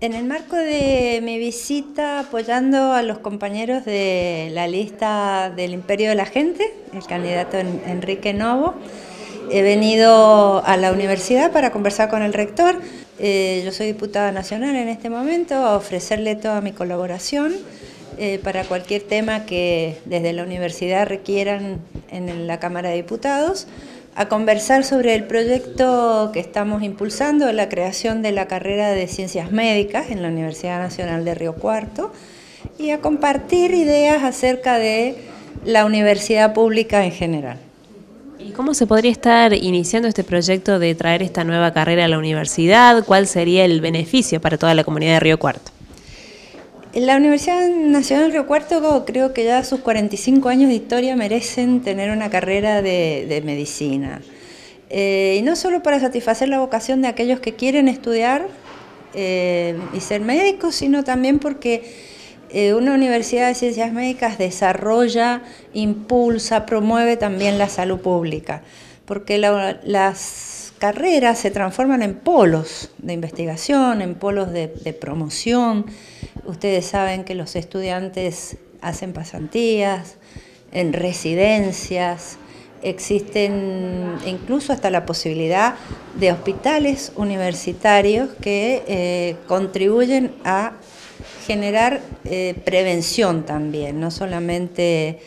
En el marco de mi visita apoyando a los compañeros de la lista del Imperio de la Gente, el candidato Enrique Novo, he venido a la universidad para conversar con el rector. Yo soy diputada nacional en este momento, a ofrecerle toda mi colaboración para cualquier tema que desde la universidad requieran en la Cámara de Diputados, a conversar sobre el proyecto que estamos impulsando, la creación de la carrera de Ciencias Médicas en la Universidad Nacional de Río Cuarto, y a compartir ideas acerca de la universidad pública en general. ¿Y cómo se podría estar iniciando este proyecto de traer esta nueva carrera a la universidad? ¿Cuál sería el beneficio para toda la comunidad de Río Cuarto? La Universidad Nacional Río Cuarto, creo que ya sus 45 años de historia merecen tener una carrera de medicina. Y no solo para satisfacer la vocación de aquellos que quieren estudiar y ser médicos, sino también porque una universidad de ciencias médicas desarrolla, impulsa, promueve también la salud pública. Porque las carreras se transforman en polos de investigación, en polos de promoción. Ustedes saben que los estudiantes hacen pasantías, en residencias, existen incluso hasta la posibilidad de hospitales universitarios que contribuyen a generar prevención también, no solamente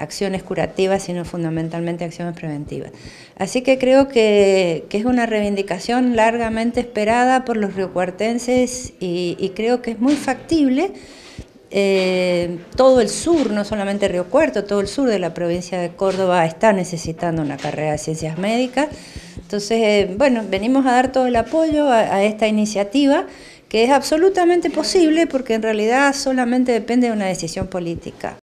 acciones curativas, sino fundamentalmente acciones preventivas. Así que creo que es una reivindicación largamente esperada por los riocuartenses y creo que es muy factible. Todo el sur, no solamente Río Cuarto, todo el sur de la provincia de Córdoba está necesitando una carrera de ciencias médicas. Entonces, bueno, venimos a dar todo el apoyo a esta iniciativa, que es absolutamente posible porque en realidad solamente depende de una decisión política.